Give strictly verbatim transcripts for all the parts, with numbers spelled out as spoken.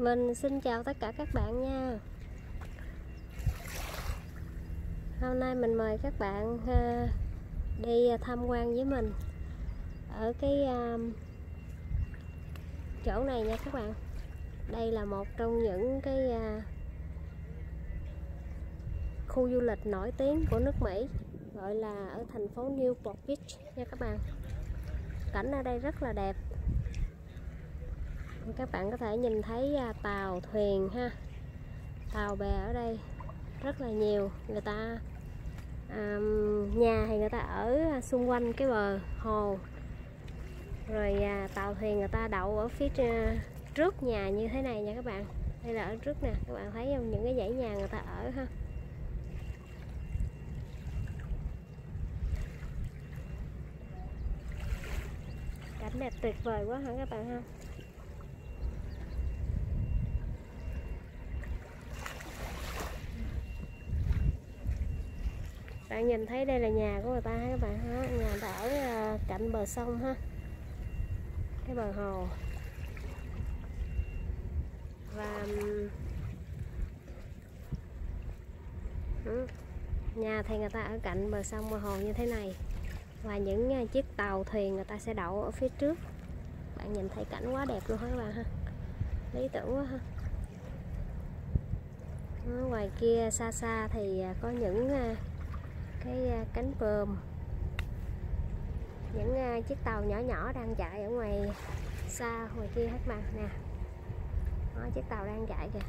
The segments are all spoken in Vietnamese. Mình xin chào tất cả các bạn nha. Hôm nay mình mời các bạn đi tham quan với mình ở cái chỗ này nha các bạn. Đây là một trong những cái khu du lịch nổi tiếng của nước Mỹ, gọi là ở thành phố Newport Beach nha các bạn. Cảnh ở đây rất là đẹp, các bạn có thể nhìn thấy tàu thuyền ha, tàu bè ở đây rất là nhiều. Người ta à, nhà thì người ta ở xung quanh cái bờ hồ, rồi à, tàu thuyền người ta đậu ở phía trước nhà như thế này nha các bạn. Đây là ở trước nè, các bạn thấy không, những cái dãy nhà người ta ở ha. Cảnh đẹp tuyệt vời quá hả các bạn ha. Bạn nhìn thấy đây là nhà của người ta ha các bạn ha, nhà người ta ở cạnh bờ sông ha, cái bờ hồ. Và nhà thì người ta ở cạnh bờ sông, bờ hồ như thế này, và những chiếc tàu thuyền người ta sẽ đậu ở phía trước. Bạn nhìn thấy cảnh quá đẹp luôn hả các bạn ha, lý tưởng quá ha. Ở ngoài kia xa xa thì có những cái cánh buồm, những chiếc tàu nhỏ nhỏ đang chạy ở ngoài xa ngoài kia hết bạn nè. Đó, chiếc tàu đang chạy kìa.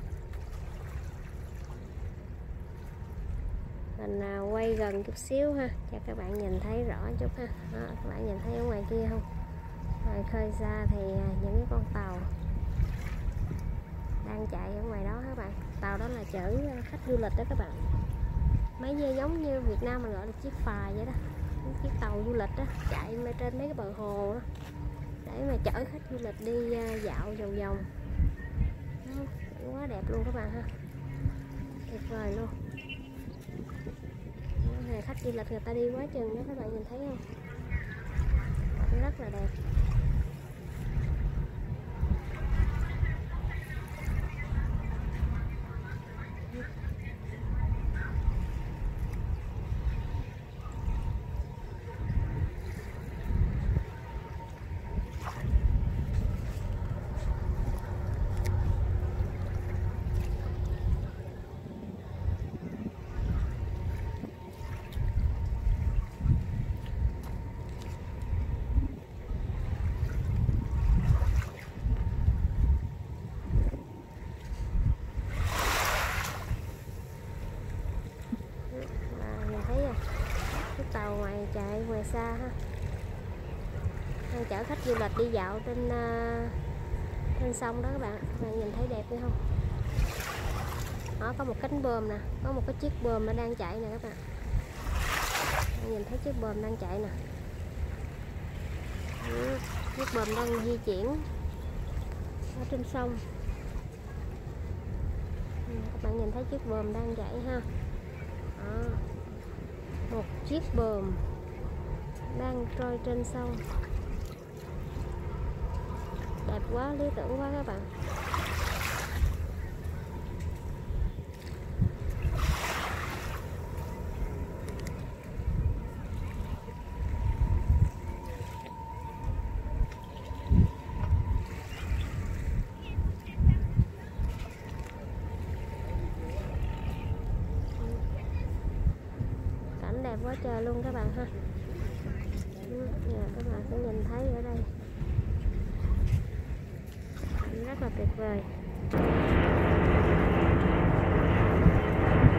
Mình quay gần chút xíu ha cho các bạn nhìn thấy rõ chút ha. Đó, các bạn nhìn thấy ở ngoài kia không, ngoài khơi xa thì những cái con tàu đang chạy ở ngoài đó các bạn. Tàu đó là chở khách du lịch đó các bạn, mấy như giống như Việt Nam mình gọi là chiếc phà vậy đó, chiếc tàu du lịch đó chạy trên mấy cái bờ hồ đó để mà chở khách du lịch đi dạo vòng vòng. Quá đẹp luôn các bạn ha, tuyệt vời luôn. Ngày khách du lịch người ta đi quá chừng đó, các bạn nhìn thấy không, rất là đẹp. Tàu ngoài chạy ngoài xa ha, đang chở khách du lịch đi dạo trên uh, trên sông đó các bạn. Các bạn nhìn thấy đẹp hay không? Đó, có một cánh buồm nè, có một cái chiếc buồm nó đang chạy nè các bạn. Bạn nhìn thấy chiếc buồm đang chạy nè. Ừ, chiếc buồm đang di chuyển ở trên sông. Ừ, các bạn nhìn thấy chiếc buồm đang chạy ha. Đó, một chiếc buồm đang trôi trên sông, đẹp quá, lý tưởng quá các bạn. Đẹp quá trời luôn các bạn ha. Dạ, các bạn sẽ nhìn thấy ở đây rất là tuyệt vời.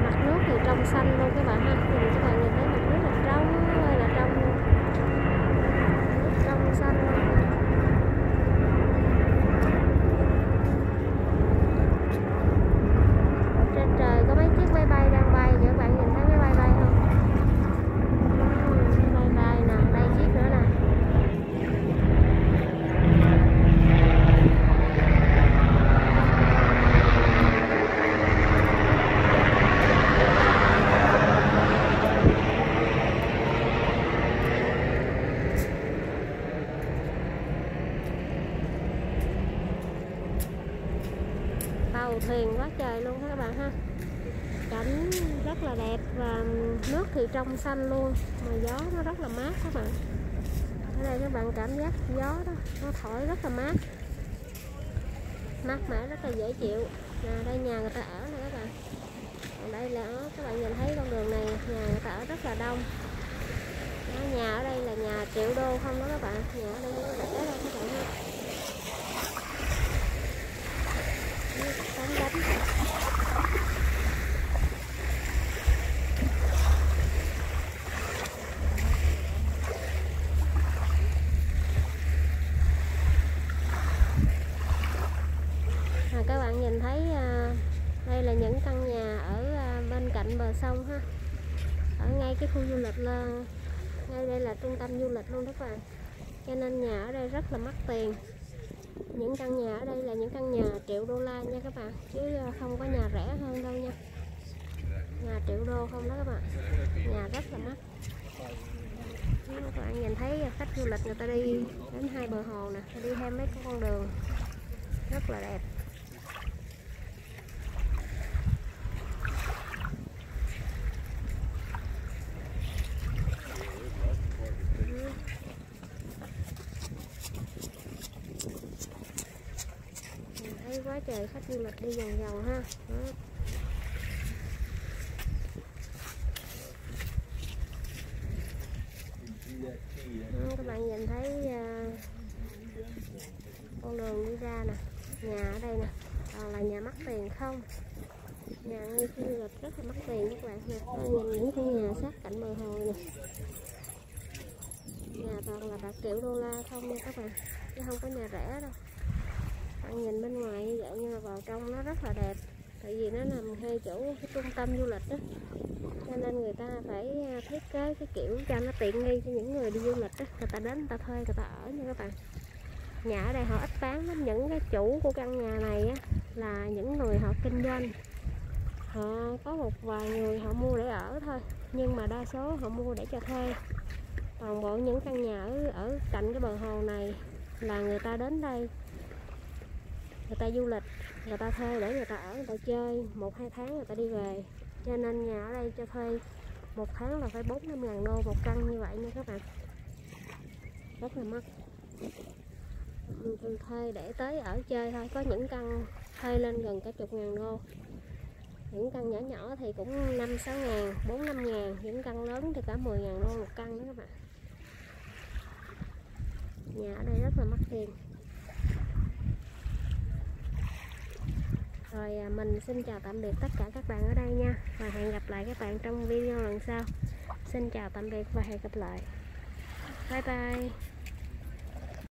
Mặt nước thì trong xanh luôn các bạn ha. Thì các bạn nhìn thấy mặt nước là trong ơi là trong, nước trong xanh luôn. Trên trời có mấy chiếc máy bay đang bay, các bạn nhìn thấy máy bay bay không? cảnh rất là đẹp và nước thì trong xanh luôn, mà gió nó rất là mát các bạn. Ở đây các bạn cảm giác gió đó nó thổi rất là mát, mát mẻ rất là dễ chịu. Nè đây nhà người ta ở nè các bạn. Còn đây là các bạn nhìn thấy con đường này nhà người ta ở rất là đông. Đó, nhà ở đây là nhà triệu đô không đó các bạn, nhà ở đây nó rẻ đâu các bạn ha. Các bạn nhìn thấy đây là những căn nhà ở bên cạnh bờ sông ha, ở ngay cái khu du lịch là ngay đây là trung tâm du lịch luôn các bạn, cho nên nhà ở đây rất là mắc tiền. Những căn nhà ở đây là những căn nhà triệu đô la nha các bạn, chứ không có nhà rẻ hơn đâu nha, nhà triệu đô không đó các bạn, nhà rất là mắc. Các bạn nhìn thấy khách du lịch người ta đi đến hai bờ hồ nè, đi hai mấy con đường rất là đẹp. Quá trời khách du lịch đi vòng vòng ha. Đó. Đó, các bạn nhìn thấy uh, con đường đi ra nè, nhà ở đây nè, toàn là nhà mắc tiền không, nhà ngay khu du lịch rất là mắc tiền các bạn ha. Tôi nhìn những cái nhà sát cạnh bờ hồ nè, nhà toàn là bạc triệu đô la không nha các bạn, chứ không có nhà rẻ đâu. Bạn nhìn bên ngoài như vậy nhưng mà vào trong nó rất là đẹp, tại vì nó nằm ngay chỗ cái trung tâm du lịch đó, cho nên người ta phải thiết kế cái kiểu cho nó tiện nghi cho những người đi du lịch đó, người ta đến người ta thuê người ta ở nha các bạn. Nhà ở đây họ ít bán lắm, những cái chủ của căn nhà này á, là những người họ kinh doanh, họ có một vài người họ mua để ở thôi, nhưng mà đa số họ mua để cho thuê. Toàn bộ những căn nhà ở, ở cạnh cái bờ hồ này là người ta đến đây, người ta du lịch, người ta thuê để người ta ở, người ta chơi một hai tháng người ta đi về, cho nên nhà ở đây cho thuê một tháng là phải bốn năm ngàn đô một căn như vậy nha các bạn, rất là mắc. Mình thuê để tới ở chơi thôi, có những căn thuê lên gần cả chục ngàn đô, những căn nhỏ nhỏ thì cũng năm sáu ngàn, bốn năm ngàn, những căn lớn thì cả mười ngàn đô một căn đó các bạn. Nhà ở đây rất là mắc tiền. Rồi mình xin chào tạm biệt tất cả các bạn ở đây nha, và hẹn gặp lại các bạn trong video lần sau. Xin chào tạm biệt và hẹn gặp lại. Bye bye.